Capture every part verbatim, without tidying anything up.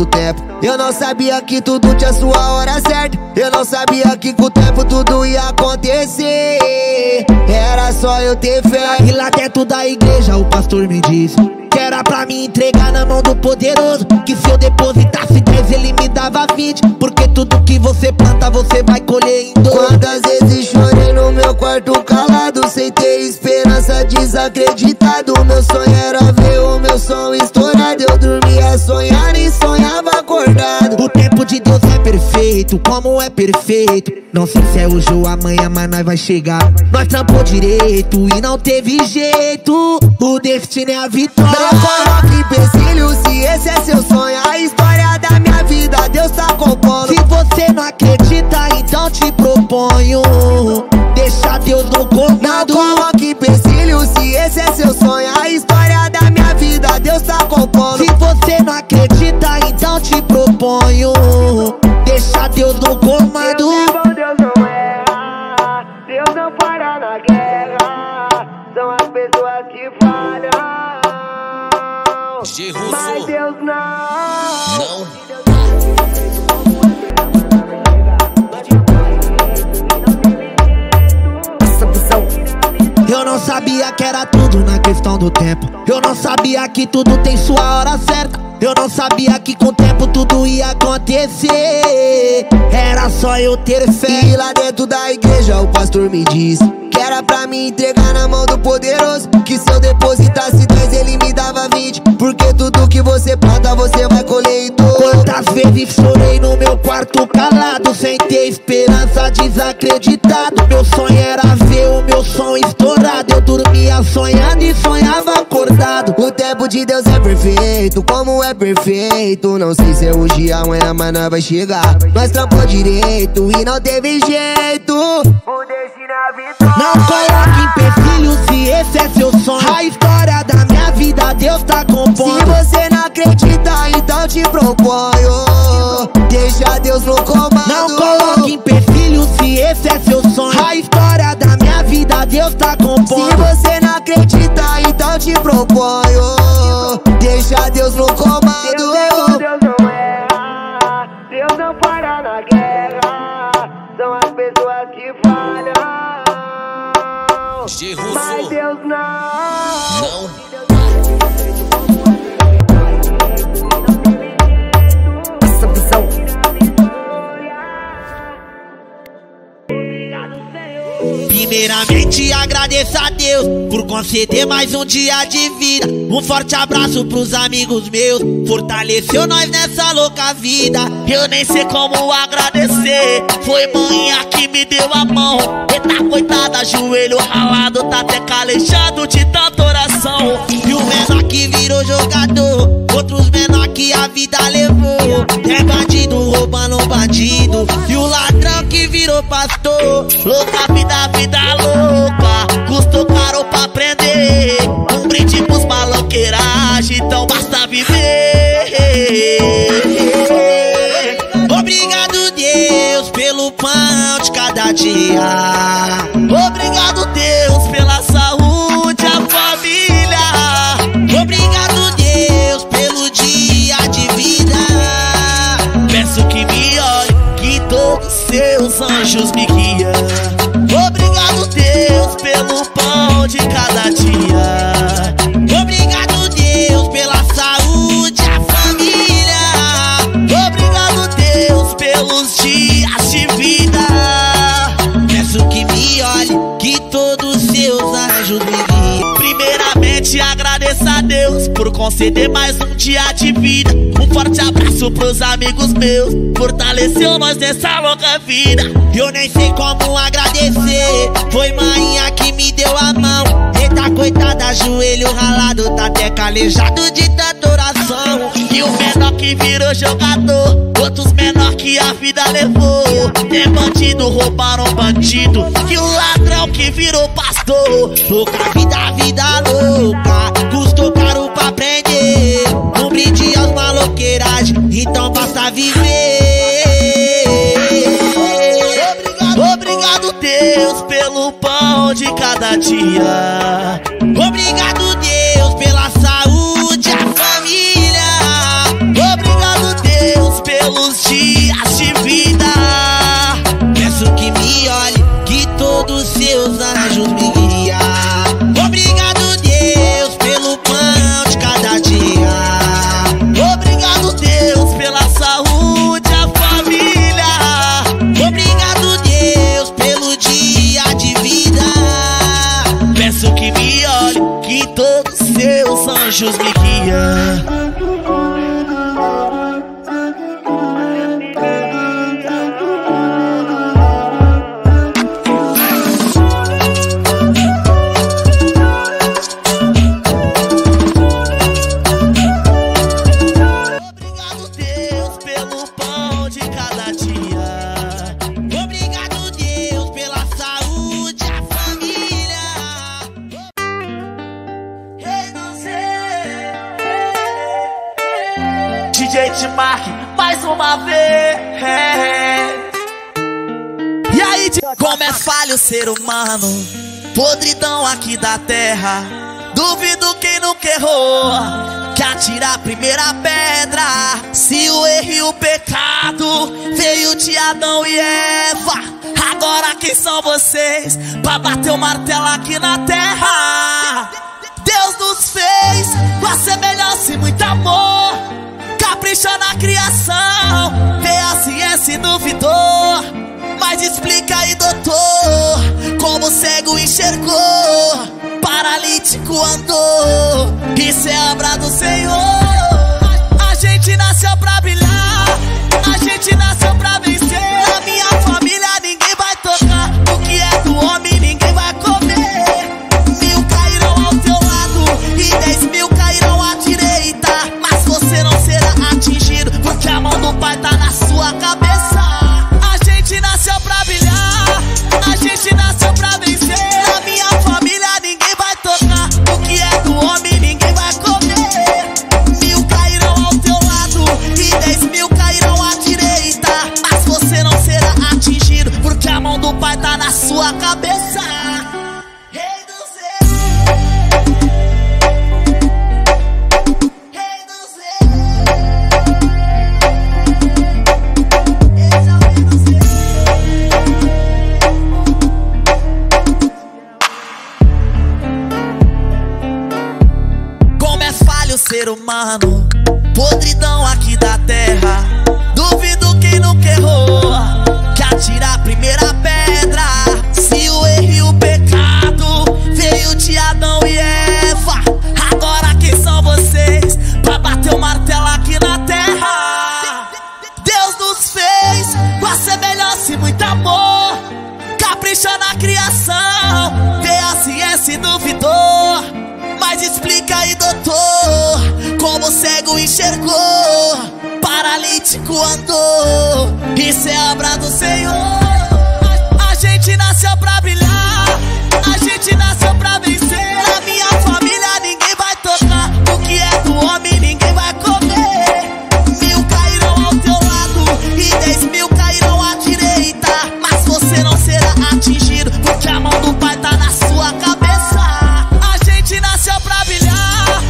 do tempo. Eu não sabia que tudo tinha sua hora certa. Eu não sabia que com o tempo tudo ia acontecer. Era só eu ter fé. E lá dentro da igreja o pastor me disse que era pra me entregar na mão do poderoso, que se eu depositasse dez ele me dava vinte, porque tudo que você planta você vai colher em dobro. Quantas vezes chorei no meu quarto calado, sem ter esperança, desacreditado. Meu sonho era ver o meu som estourado. Eu dormia sonhando e sonhava acordado. O tempo de Deus é perfeito, como é perfeito. Não sei se é hoje ou amanhã, mas nós vai chegar. Nós trampou direito e não teve jeito. O destino é a vitória. Não coloque empecilho, se esse é seu sonho. A história da minha vida Deus tá compondo. Se você não acredita, então te proponho, deixa Deus no comando. Não coloque empecilho, se esse é seu sonho. A história da minha vida Deus tá compondo. Se você não acredita, então te proponho, deixa Deus no comando. Deus não erra, Deus não para na guerra. São as pessoas que falham, Jeruso. Mas Deus não, não. Eu não sabia que era tudo na questão do tempo. Eu não sabia que tudo tem sua hora certa. Eu não sabia que com o tempo tudo ia acontecer. Era só eu ter fé. E lá dentro da igreja o pastor me disse que era pra me entregar na mão do poderoso, que se eu depositasse dez ele me dava vinte, porque tudo que você planta você vai colher em dobro. Quantas vezes chorei no meu quarto calado, sem ter esperança, desacreditado. Meu sonho era ver o meu som estourado. Eu dormia sonhando e sonhava acordado. O tempo de Deus é perfeito, como é perfeito. Não sei se é hoje ou amanhã, mas nós vai chegar. Nós trampou direito e não teve jeito. Não coloque empecilho, se esse é seu sonho. A história da minha vida Deus tá compondo. Se você não acredita, então te proponho, deixa Deus no comando. Não coloque empecilho, se esse é seu sonho. A história da minha vida Deus tá compondo. Se você não acredita, então te proponho, deixa Deus no comando. Deus, Deus não erra, Deus não para na guerra. São as pessoas que falham, Jeruso. Mas Deus não, não. Essa visão. Primeiramente agradeço a Deus por conceder mais um dia de vida. Um forte abraço pros amigos meus, fortaleceu nós nessa louca vida. Eu nem sei como agradecer, foi manhã que me deu a mão. Eita coitada, joelho ralado, tá até calejado de tanta oração. E o menor que virou jogador, outros menor que a vida levou. É bandido roubando bandido, e o ladrão que virou pastor. Louca vida, vida louca, custou caro pra prender. Um brinde pros maloqueiragem, então basta viver. Obrigado Deus pelo pão de cada dia. Obrigado Deus pela saúde, a família. Obrigado Deus pelo dia de vida. Peço que me olhe, que todos seus anjos me guiam. Obrigado Deus pelo pão de cada dia. Obrigado Deus pela saúde, a família. Obrigado Deus pelos dias de vida. Peço que me olhe, que todos seus anjos me guiem. Primeiramente agradeço a Deus por conceder mais um dia de vida. Um forte abraço pros amigos meus, fortaleceu nós nessa louca vida. Eu nem sei como agradecer, foi manhã que me deu a mão. Eita coitada, joelho ralado, tá até calejado de tanta oração. E o menor que virou jogador, outros menor que a vida levou. É bandido, roubaram bandido, e o ladrão que virou pastor. Louca vida, vida louca, custou caro pra prender. Um brinde aos maloqueiragem, então basta viver. Obrigado, obrigado Deus pelo pão de cada dia. Obrigado Deus pela saúde, a família. Obrigado Deus anjos me guia. Obrigado, Deus, pelo pão de cada dia. D J Timark, mais uma vez. E aí, como é falho o ser humano, podridão aqui da terra. Duvido quem nunca errou, que atira a primeira pedra. Se o erro e o pecado veio de Adão e Eva, agora quem são vocês pra bater o martelo aqui na terra? Deus nos fez pra semelhança e muito amor, caprichou na criação, vê a ciência e duvidou. Mas explica aí, doutor, como o cego enxergou, paralítico andou. Isso é obra do Senhor. A, a gente nasceu pra brilhar, a gente nasceu pra vencer. Na minha família ninguém vai tocar, o que é do homem ninguém vai comer. Mil cairão ao teu lado e dez mil cairão à direita, mas você não será atingido, porque a mão do Pai tá na sua cabeça. A gente nasceu pra brilhar, a gente nasceu pra vencer. Na minha família ninguém vai tocar, o que é do homem ninguém vai comer. Mil cairão ao teu lado e dez mil cairão à direita, mas você não será atingido, porque a mão do Pai tá na sua cabeça. Ser humano, podridão aqui da terra. Duvido quem nunca errou, que atira a primeira pedra. Se o erro e o pecado veio de Adão e Eva, agora quem são vocês pra bater o martelo aqui na terra? Deus nos fez com a semelhança e muito amor, caprichou na criação, vê a ciência e duvidou. Mas explica aí, doutor, como o cego enxergou, paralítico andou. Isso é obra do Senhor. A, a gente nasceu pra brilhar, a gente nasceu pra vencer. Na minha família ninguém vai tocar, o que é do homem ninguém vai comer. Mil cairão ao teu lado e dez mil cairão à direita, mas você não será atingido, porque a mão do Pai tá na sua cabeça. A gente nasceu pra brilhar,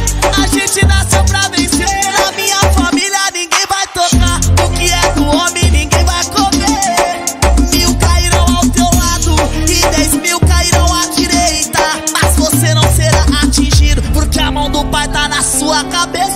a gente nasceu pra vencer. Na minha família ninguém vai tocar, o que é do homem ninguém vai comer. Mil cairão ao teu lado e dez mil cairão à direita, mas você não será atingido, porque a mão do Pai tá na sua cabeça.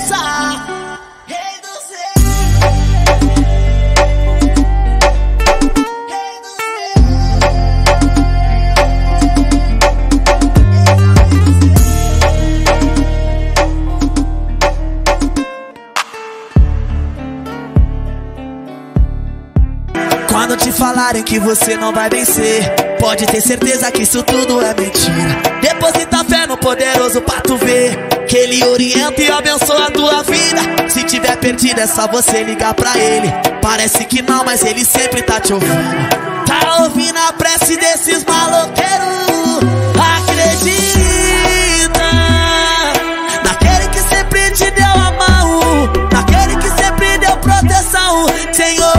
Quando te falarem que você não vai vencer, pode ter certeza que isso tudo é mentira. Deposita fé no poderoso pra tu ver que ele orienta e abençoa a tua vida. Se tiver perdido é só você ligar pra ele. Parece que não, mas ele sempre tá te ouvindo. Tá ouvindo a prece desses maloqueiros? Acredita naquele que sempre te deu a mão, naquele que sempre deu proteção, Senhor.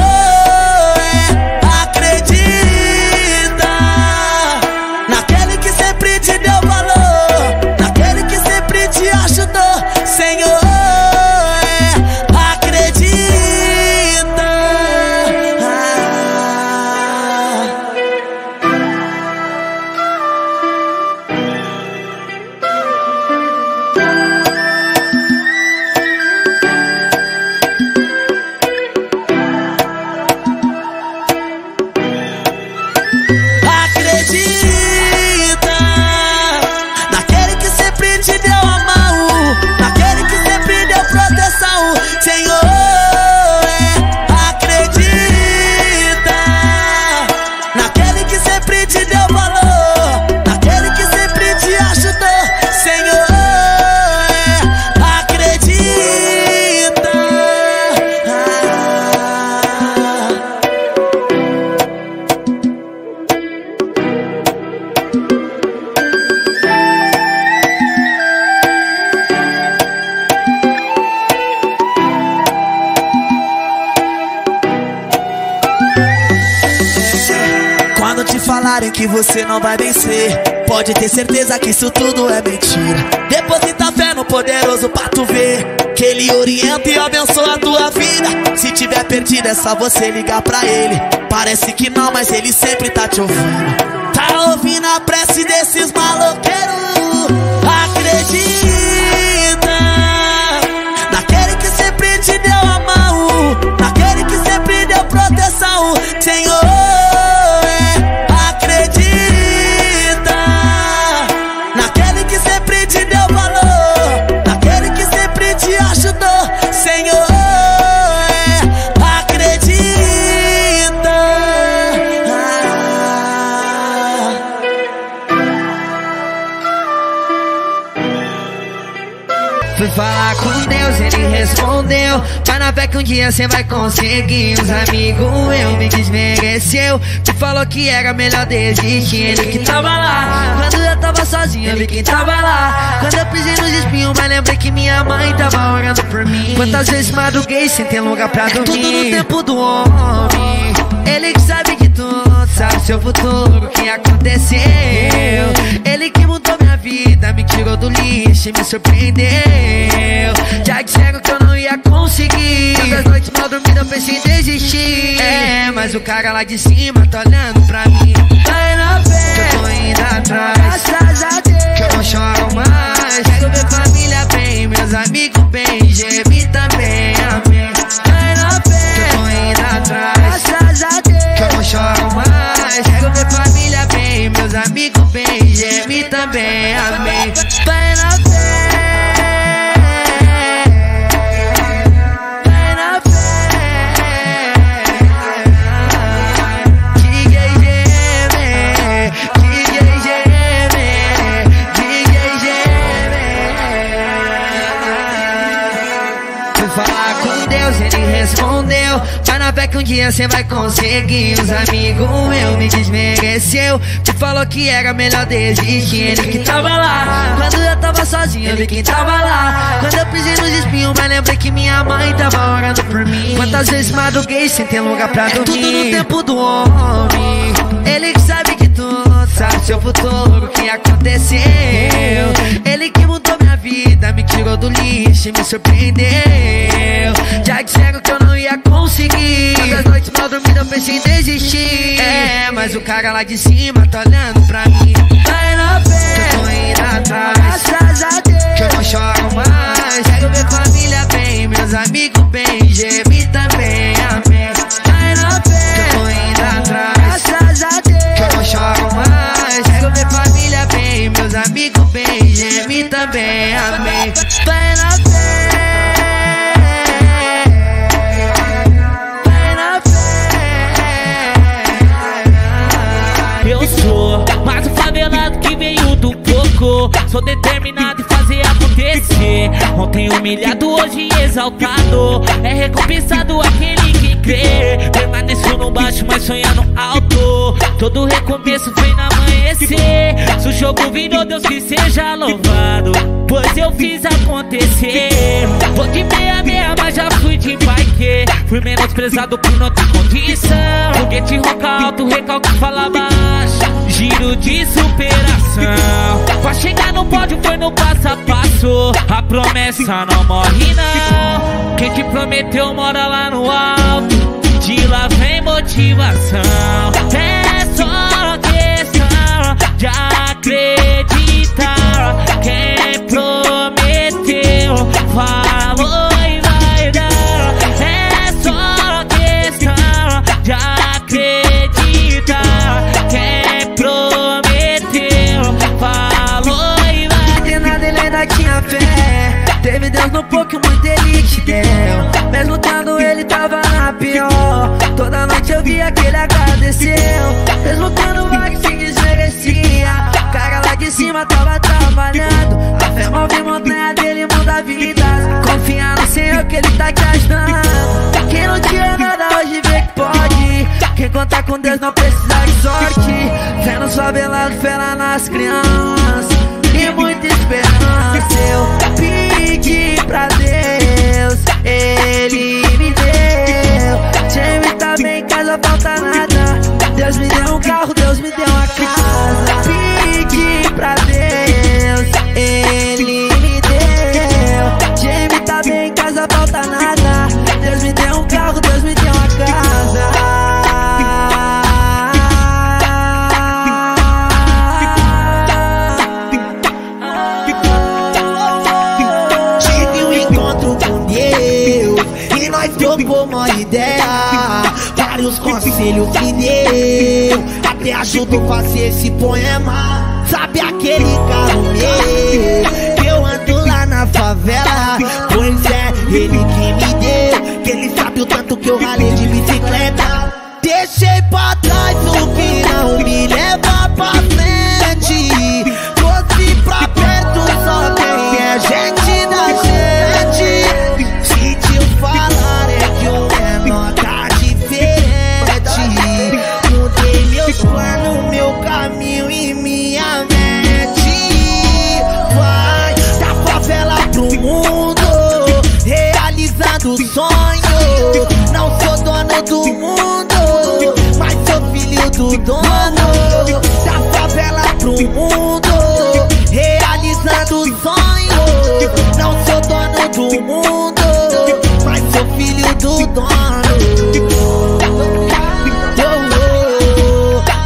falarem que você não vai vencer, pode ter certeza que isso tudo é mentira. Deposita fé no poderoso pra tu ver que ele orienta e abençoa a tua vida. Se tiver perdido é só você ligar pra ele. Parece que não, mas ele sempre tá te ouvindo. Tá ouvindo a prece desses maloqueiros? Acredita naquele que sempre te deu a mão, naquele que sempre deu proteção, Senhor. Fui falar com Deus, ele respondeu: vai na fé que um dia cê vai conseguir. Uns amigos eu me desmereceu, te falou que era melhor desistir. Ele que tava lá quando eu tava sozinho, eu vi quem tava lá quando eu pisei nos espinhos, mas lembrei que minha mãe tava orando por mim. Quantas vezes madruguei sem ter lugar pra dormir. É tudo no tempo do homem, ele que sabe de tudo, sabe seu futuro, o que aconteceu. Ele que mudou minha vida, me tirou do lixo e me surpreendeu. Já disseram que eu não ia conseguir, tantas noites mal dormidas eu pensei em desistir. É, mas o cara lá de cima tá olhando pra mim. Vai na fé que eu tô indo atrás, graças a Deus que eu não choro mais. Quero ver família bem, meus amigos bem, G M também, amém. Vai na fé que eu tô indo atrás, graças a Deus que eu não choro mais. Quero ver família bem, meus amigos bem, G M também, amém. Vai na fé, vai na fé, diga e geme, diga e geme, diga e geme. Fui falar com Deus, ele respondeu: vai na fé que um dia cê vai conseguir. Os amigos eu me desmereceu, te falou que era melhor desistir. Ele que tava lá quando eu tava sozinho, eu vi quem tava lá quando eu pisei nos espinhos, mas lembrei que minha mãe tava orando por mim. Quantas vezes madruguei sem ter lugar pra dormir. É tudo no tempo do homem, ele que sabe de tudo, sabe seu futuro, o que aconteceu. Ele que mudou minha vida, me tirou do lixo e me surpreendeu. Já disseram que eu não ia conseguir, tantas noites mal dormidas eu pensei em desistir. É, mas o cara lá de cima tá olhando pra mim. Vai na fé que eu tô indo atrás, graças a Deus que eu não choro mais. Quero ver família bem, meus amigos bem, G M também, amém. Vai na fé que eu tô indo atrás, graças a Deus que eu não choro mais. Quero ver família bem, meus amigos bem, G M também, amém. Vai na fé. Sou determinado em fazer acontecer. Ontem humilhado, hoje exaltado, é recompensado aquele que crê. Permaneço no baixo, mas sonhando alto. Todo recomeço vem no amanhecer. Se o jogo virou, Deus que seja louvado, pois eu fiz acontecer. Vou de meia meia, mas já fui de bike. Fui menosprezado por não ter condição. Foguete ronca alto, recalque fala baixo. Giro de superação, pra chegar no pódio foi no passo a passo. A promessa não morre não, quem te prometeu mora lá no alto. De lá vem motivação, é só questão de acreditar. Quem prometeu falou e vai dar, é só questão de acreditar. Quem tinha fé, teve Deus no pouco, muito ele te deu. Mesmo quando ele tava na pior, toda noite eu via que ele agradeceu. Mesmo quando o ar que se desmerecia, o cara lá de cima tava trabalhando. A fé move montanha dele, muda vidas. Confia no Senhor que ele tá te ajudando. Quem não tinha nada hoje vê que pode, quem conta com Deus não precisa de sorte. Fé no favelado, fé lá nas crianças e muita esperança eu pedi pra Deus, ele me deu. Jamie tá bem, em casa falta nada. Deus me deu um carro, Deus me deu uma nós trocou uma ideia, vários conselhos que deu, até ajudou a fazer esse poema. Sabe aquele carro meu que eu ando lá na favela? Pois é, ele que me deu, que ele sabe o tanto que eu ralei de bicicleta. Deixei pra trás o que não me leva pra frente, trouxe pra perto só quem é gente da gente. Se te falar é que eu é nota diferente, mudei meu plano, meu caminho e minha mente. Vai da favela pro mundo, realizando sonho. Não sou dono do mundo, filho do dono, da favela pro mundo, realizando sonho. Não sou dono do mundo, mas sou filho do dono. Oh, oh,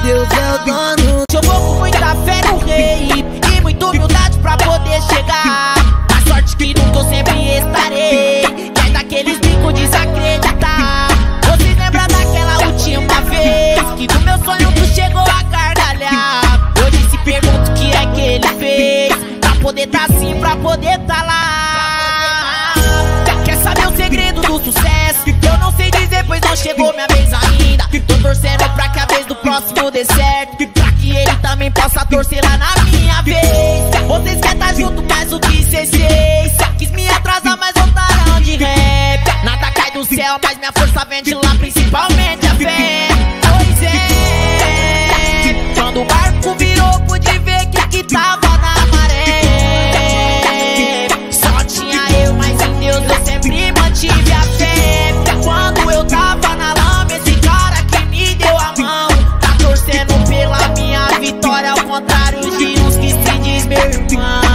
Deus é o dono. Chamou com muita fé no rei e muita humildade pra poder chegar. A sorte que nunca eu sempre estarei, que é daqueles brincos desacreditar. Vocês lembram daquela última vez que do meu sonho tu chegou a gargalhar? Hoje se pergunto o que é que ele fez pra poder tá assim, pra poder tá lá. Quer saber o segredo do sucesso? Eu não sei dizer, pois não chegou minha vez ainda. Tô torcendo pra que a vez do próximo dê certo, pra que ele também possa torcer lá na minha vez. Vocês querem tá junto, mas o que cês fez? Quis me atrasar, mas voltaram de ré. Nada cai do céu, mas minha força vem de lá, principalmente a fé. Quando o barco virou, pude ver que que tava na maré. Só tinha eu, mas em Deus eu sempre mantive a fé. Quando eu tava na lama, esse cara que me deu a mão tá torcendo pela minha vitória, ao contrário de uns que se diz meu irmão.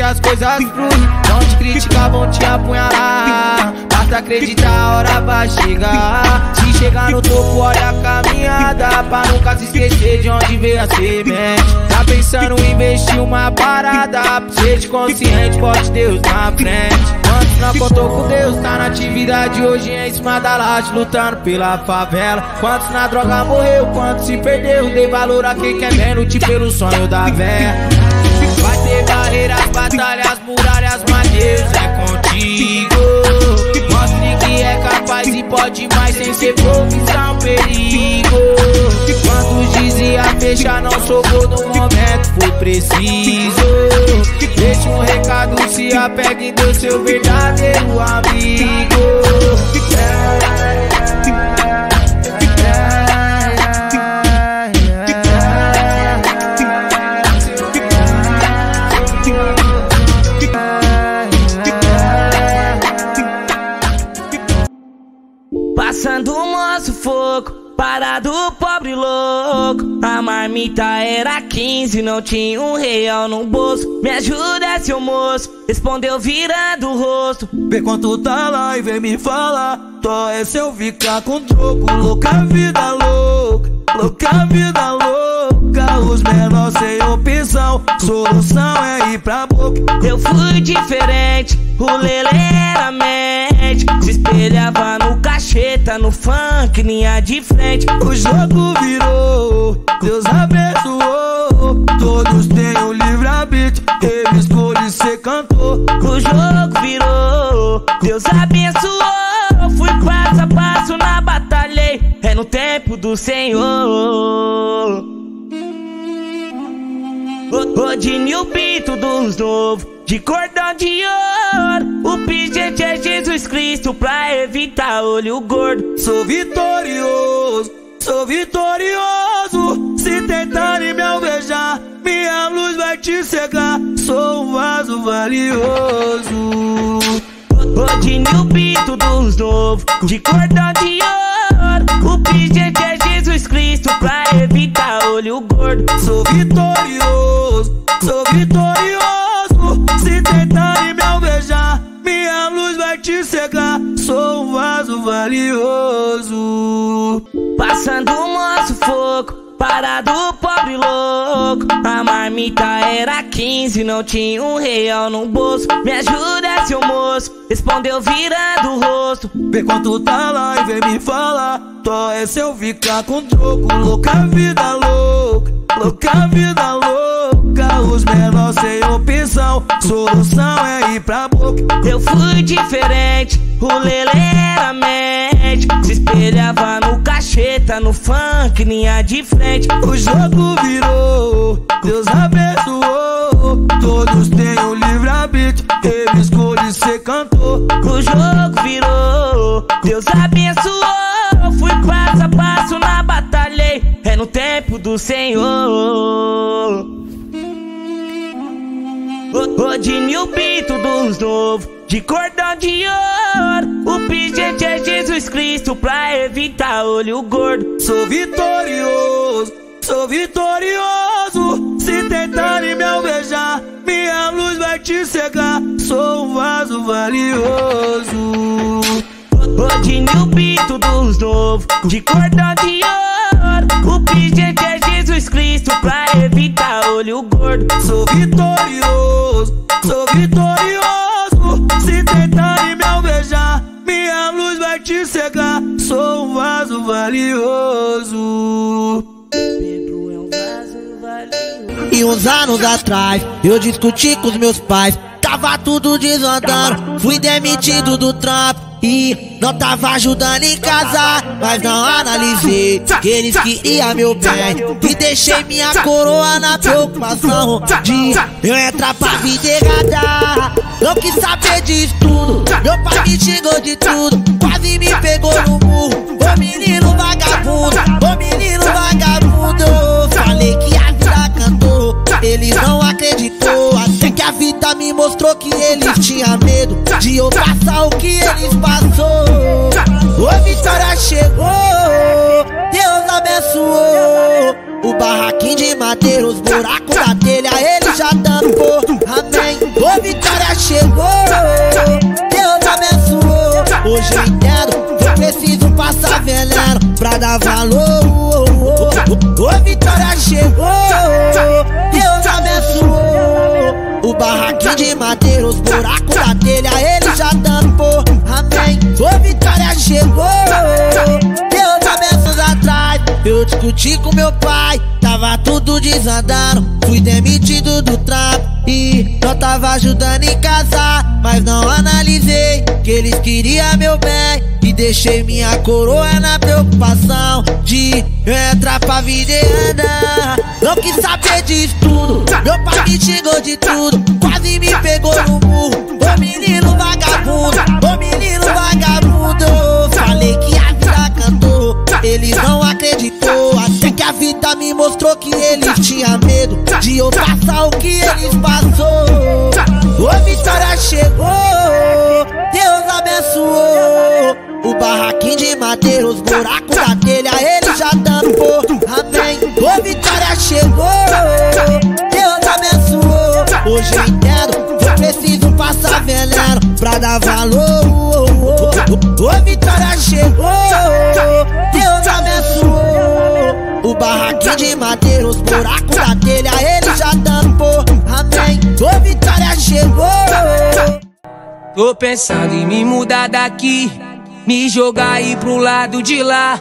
As coisas fluem, não te criticar, vão te apunhalar. Basta acreditar, a hora vai chegar. Se chegar no topo, olha a caminhada, pra nunca se esquecer de onde veio a semente. Tá pensando em investir uma parada, seja consciente, bote Deus na frente. Antes não contou com Deus, tá na atividade hoje em cima da laje, lutando pela favela. Quantos na droga morreu, quantos se perdeu, dê valor a quem quer ver, lute pelo sonho da véia. Vai ter barreiras, batalhas, muralhas, mas Deus é contigo. Mostre que é capaz e pode mais, sem ser pouco, está um perigo. Quantos dizia fechar, não sobrou no momento, foi preciso. Deixe um recado, se apegue do seu verdadeiro amigo. Passando o maior sufoco, parado pobre louco. A marmita era quinze, não tinha um real no bolso. Me ajuda, seu moço, respondeu virando o rosto. Vê quanto tá lá e vem me falar, tô é se eu ficar com troco. Louca vida louca, louca vida louca. Os menores sem opção, solução é ir pra boca. Eu fui diferente, o lelê era mente. Se espelhava no cacheta, no funk, linha de frente. O jogo virou, Deus abençoou. Todos têm o livre-arbítrio, teve escolha e cê cantou. O jogo virou, Deus abençoou. Fui passo a passo na batalha, é no tempo do Senhor. Hoje o pinto dos novos, de cordão de ouro, o pijete é Jesus Cristo pra evitar olho gordo. Sou vitorioso, sou vitorioso. Se tentarem me alvejar, minha luz vai te cegar. Sou um vaso valioso. Hoje no pinto dos novos, de cordão de ouro, o pijete é Jesus Cristo pra evitar olho gordo. Sou vitorioso, sou vitorioso. Se tentarem me alvejar, minha luz vai vai te cegar, sou um vaso valioso. Passando um maior sufoco, parado pobre louco. A marmita era quinze, não tinha um real no bolso. Me ajuda, seu moço, respondeu virando o rosto. Vê quanto tá lá e vem me falar, só é se eu ficar com troco. Louca vida louca, louca vida louca. Os menores sem opção, solução é ir pra boca. Eu fui diferente, o lelê era mente. Se espelhava no cacheta, no funk, linha de frente. O jogo virou, Deus abençoou. Todos têm o livre-arbítrio, ele escolhe ser cantor. O jogo virou, Deus abençoou. Passo a passo na batalha, é no tempo do Senhor. Hoje mil pinto dos novos, de cordão de ouro. O pingente é Jesus Cristo pra evitar olho gordo. Sou vitorioso, sou vitorioso. Se tentarem me alvejar, minha luz vai te cegar. Sou um vaso valioso. Hoje no pinto dos novos, de cordão de ouro. O pingente é Jesus Cristo pra evitar olho gordo. Sou vitorioso, sou vitorioso. Se tentarem me alvejar, minha luz vai te cegar. Sou um vaso valioso. Pedro é um vaso valioso. E uns anos atrás, eu discuti com os meus pais. Tava tudo desandando, fui demitido do trampo e não tava ajudando em casa, mas não analisei que eles queriam meu bem e deixei minha coroa na preocupação de eu entrar pra vida errada. Eu quis saber de estudo, meu pai me xingou de tudo, quase me pegou no murro. Ô menino vagabundo, ô menino vagabundo, eu falei que a vida cantou, eles não acreditou. Até que a vida me mostrou que eles tinham medo de eu passar o que eles passou. A vitória chegou, Deus abençoou. O barraquinho de madeira, os buracos da telha, ele já tampou. Amém. A vitória chegou, Deus abençoou. Hoje eu entendo, eu preciso passar veneno pra dar valor. A vitória chegou, Deus abençoou. O barraquinho de madeira, os buracos da telha, ele já tampou. Amém. A vitória chegou, Deus abençoou. Atrás eu discuti com meu pai, tava tudo desandando, fui demitido do trampo e não tava ajudando em casa, mas não analisei que eles queriam meu bem e deixei minha coroa na preocupação de eu entrar pra vida errada. Não quis saber de estudo, meu pai me xingou de tudo, quase me pegou no murro. Ô menino vagabundo, ô menino vagabundo, eu falei que a vida cantou, eles não acreditou. Até que a vida me mostrou que eles tinham medo de eu passar o que eles passou. A vitória chegou, Deus abençoou. O barraquinho de madeira, os buracos da telha, ele já tampou. Amém. A vitória chegou, Deus abençoou. Hoje eu entendo, eu preciso passar veneno pra dar valor. A vitória chegou, Deus abençoou. O barraquinho de madeira, os buracos da telha, ele já tampou. Amém. A vitória chegou. Tô pensando em me mudar daqui, me jogar aí pro lado de lá,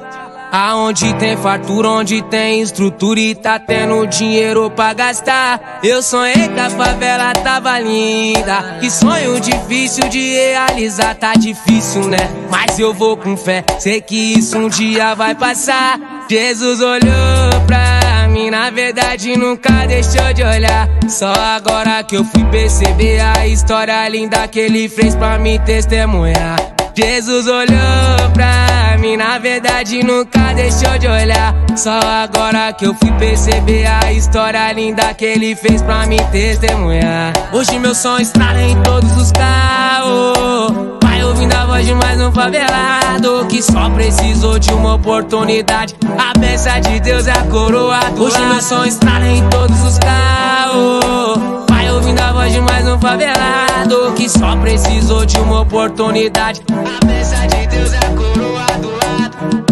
aonde tem fartura, onde tem estrutura e tá tendo dinheiro pra gastar. Eu sonhei que a favela tava linda, que sonho difícil de realizar. Tá difícil, né? Mas eu vou com fé, sei que isso um dia vai passar. Jesus olhou pra mim, na verdade nunca deixou de olhar. Só agora que eu fui perceber a história linda que ele fez pra me testemunhar. Jesus olhou pra mim, na verdade nunca deixou de olhar. Só agora que eu fui perceber a história linda que ele fez pra me testemunhar. Hoje meu som estrala em todos os carros, vai ouvindo a voz de mais um favelado que só precisou de uma oportunidade. A bênção de Deus é a coroa do lar. Hoje meu som estrala em todos os carros, vai ouvindo a voz de mais um favelado que só precisou de uma oportunidade. A bênção de Deus é a coroa do lado.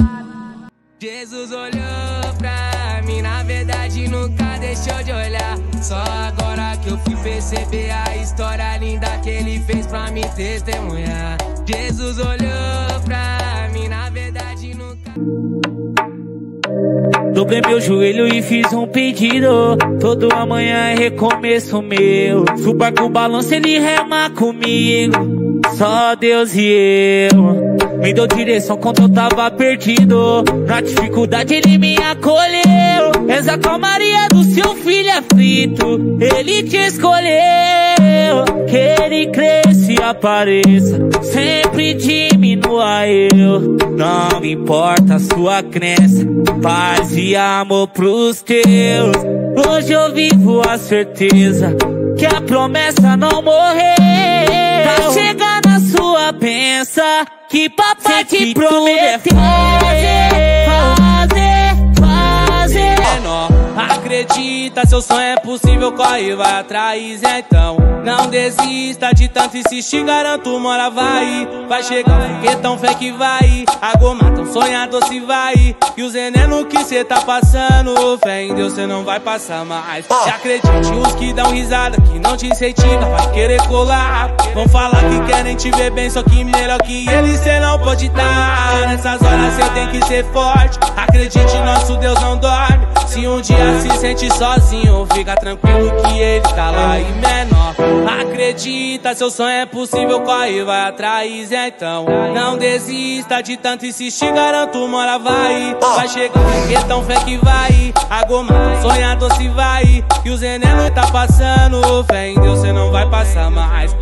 Jesus olhou pra mim, na verdade nunca deixou de olhar. Só agora que eu fui perceber a história linda que ele fez pra me testemunhar. Jesus olhou pra mim, na verdade nunca... Dobrei meu joelho e fiz um pedido. Todo amanhã é recomeço meu. Suba com o balanço, ele rema comigo. Só Deus e eu. Me deu direção quando eu tava perdido. Na dificuldade ele me acolheu. Essa calmaria do seu filho aflito, ele te escolheu. Que ele cresça e apareça, sempre diminua eu. Não importa a sua crença, paz e amor pros teus. Hoje eu vivo a certeza que a promessa não morreu. Tá chegando a sua bênção que papai te prometeu. Fazer, fazer, fazer. Menor, acredita, seu sonho é possível, corre e vai atrás, então não desista de tanto insistir, garanto, uma hora vai, vai chegar, porque tão fé que vai, a goma tão sonhador se vai, e os veneno que cê tá passando, fé em Deus cê não vai passar mais. Se acredite, os que dão risada, que não te incentiva, vai querer colar, vão falar que querem te ver bem, só que melhor que eles cê não pode dar. Nessas horas cê tem que ser forte, acredite, nosso Deus não dorme, se um dia se sente sozinho, fica tranquilo que ele tá lá. E menor, acredita, seu sonho é possível, corre e vai atrás, então não desista de tanto insistir, garanto, uma hora vai, vai chegar, porque tão fé que vai, a goma sonhador se vai, e os veneno tá passando, fé em Deus cê não vai passar mais.